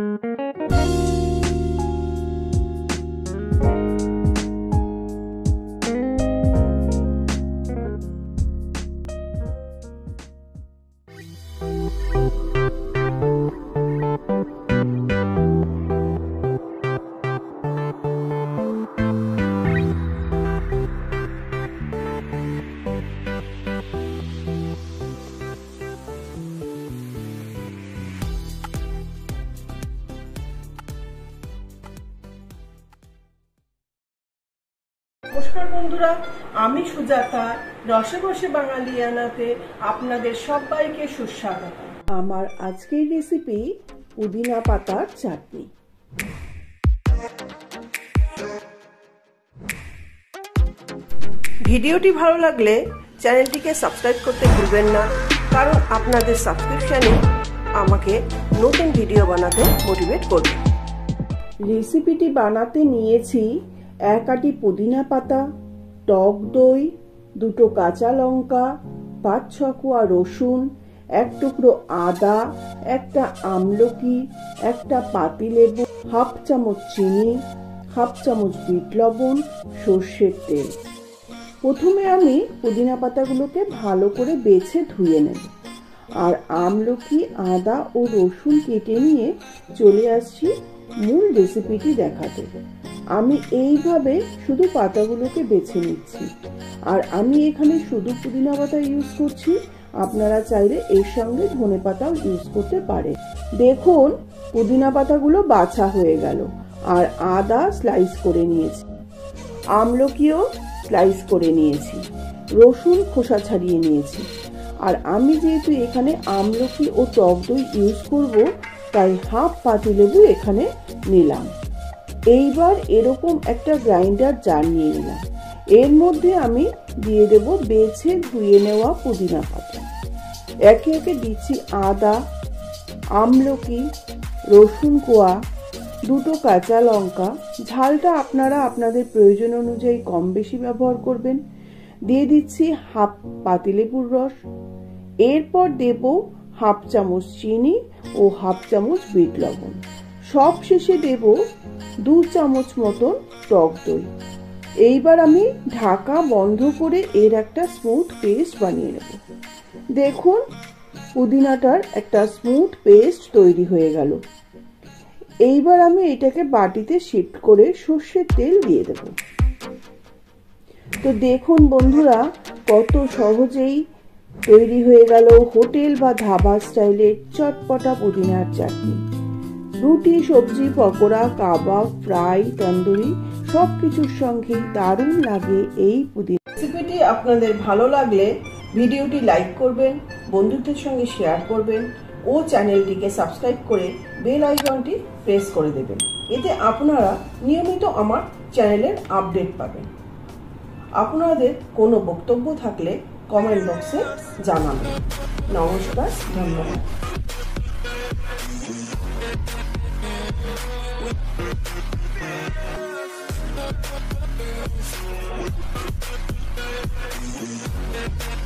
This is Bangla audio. नमस्कार बंधुरा आमी सुजाता रसे बसे बांगालियानाते आपनादेर सबाइके सुस्वागत। आमार आजकेर रेसिपि पुदिना पातार चाटनी। भिडियोटी भालो लागले चैनलटिके सबस्क्राइब करते भुलबेन ना, कारण आपनादेर सबस्क्रिपशनई आमाके नतुन भिडियो बानाते मोटिवेट करबे। रेसिपिटी बानाते नियेछि एक आटी पुदिना पाता, टक दई, दुटो काचा लंका, 5-6 कोয়া रसुन, एक टुकरो आदा, एकटा आमलकी, एकटा पातिलेबू, हाफ चामच चीनी, हाफ चामच बीट लवण, सर्षेर तेल। प्रथमे आमी पुदिना पातागुलोके भालो करे बेछे धुए नेब और आमलकी आदा और रसुन केटे निये चले आसछि मूल रेसिपिटी देखाते। आमी एइभावे शुधु पातागुलोके बेछे निচ্ছি और आमी एखाने शुधु पुदिना पाता यूज करছি। आपनारा चाইলে एर संगे धने पाताও यूज करते पाরেন। देखুন पुदिना पातागुलो बाछा হয়ে গেল और आदा स्लाइस করে নিয়েছি, আমলকিও স্লাইস করে নিয়েছি, রসুন খোসা ছাড়িয়ে নিয়েছি। और आमी যেহেতু এখানে আমলকি और টক দই यूज করব তাই हाफ পাতিলেবু এখানে নিলাম। এইবার এরকম একটা গ্রাইন্ডার জার নিয়ে নিলাম। এর মধ্যে আমি দিয়ে দেব বেছে ধুয়ে নেওয়া পুদিনা পাতা, একে একে দিচ্ছি আদা, আমলকি, রসুন কোয়া, দুটো কাঁচা লঙ্কা। ঝালটা আপনারা আপনাদের প্রয়োজন অনুযায়ী কম বেশি ব্যবহার করবেন। দিয়ে দিচ্ছি হাফ পাতিলেবুর রস। এরপর দেব হাফ চামচ চিনি ও হাফ চামচ বিট লবণ। সব শেষে দেব 2 চামচ মতন টক দই। এইবার আমি ঢাকা বন্ধ করে এর একটা স্মুথ পেস্ট বানিয়ে নেব। দেখুন পুদিনাটার একটা স্মুথ পেস্ট তৈরি হয়ে গেল। এইবার আমি এটাকে বাটিতে শিফট করে সরষের তেল দিয়ে দেব। তো দেখুন বন্ধুরা কত সহজেই তৈরি হয়ে গেল হোটেল বা ধাবা স্টাইলের চটপটা পুদিনার চাটনি। রুটি, সবজি, পকোড়া, কাবাব, ফ্রাই, তন্দুরি সবকিছুর সঙ্গে দারুণ লাগে এই পুদিনা। রেসিপিটি আপনাদের ভালো লাগলে ভিডিওটি লাইক করবেন, বন্ধুদের সঙ্গে শেয়ার করবেন ও চ্যানেলটিকে সাবস্ক্রাইব করে বেল আইকনটি প্রেস করে দেবেন। এতে আপনারা নিয়মিত আমার চ্যানেলের আপডেট পাবেন। আপনাদের কোনো বক্তব্য থাকলে কমেন্ট বক্সে জানাবেন। নমস্কার, ধন্যবাদ।